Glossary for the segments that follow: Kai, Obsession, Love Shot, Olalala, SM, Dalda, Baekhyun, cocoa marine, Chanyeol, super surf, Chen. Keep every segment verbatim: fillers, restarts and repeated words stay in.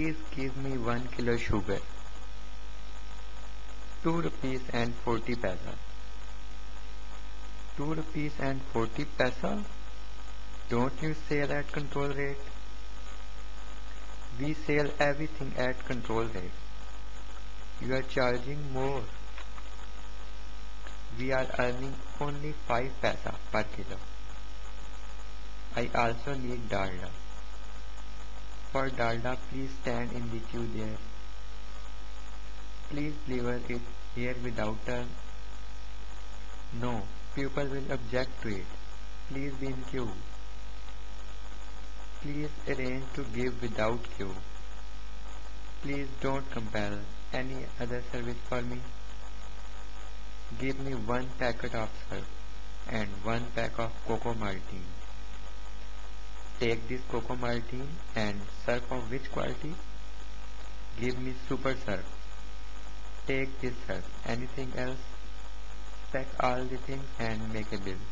Please give me one kilo sugar. Two rupees and forty paisa. Two rupees and forty paisa? Don't you sell at control rate? We sell everything at control rate. You are charging more. We are earning only five paisa per kilo. I also need dalda. For dalda, please stand in the queue there. Please deliver it here without turn. No, people will object to it. Please be in queue. Please arrange to give without queue. Please don't compel any other service for me. Give me one packet of surf and one pack of cocoa marine. Take this cocoa marine and surf of which quality? Give me super surf. Take this surf. Anything else? Pack all the things and make a bill.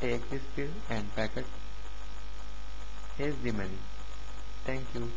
Take this bill and pack it. Here's the money. Thank you.